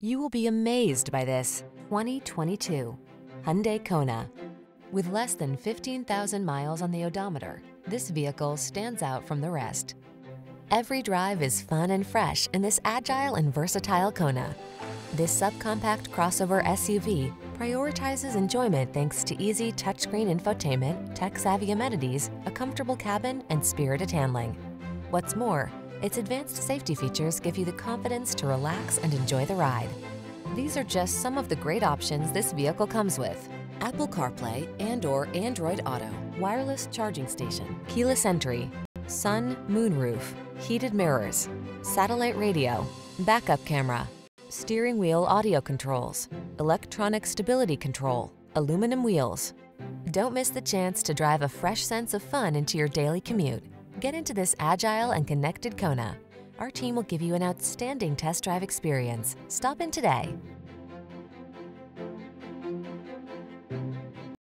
You will be amazed by this 2022 Hyundai Kona. With less than 15,000 miles on the odometer, this vehicle stands out from the rest. Every drive is fun and fresh in this agile and versatile Kona. This subcompact crossover SUV prioritizes enjoyment thanks to easy touchscreen infotainment, tech-savvy amenities, a comfortable cabin, and spirited handling. What's more, its advanced safety features give you the confidence to relax and enjoy the ride. These are just some of the great options this vehicle comes with: Apple CarPlay and/or Android Auto, wireless charging station, keyless entry, sun, moon roof, heated mirrors, satellite radio, backup camera, steering wheel audio controls, electronic stability control, aluminum wheels. Don't miss the chance to drive a fresh sense of fun into your daily commute. Get into this agile and connected Kona. Our team will give you an outstanding test drive experience. Stop in today.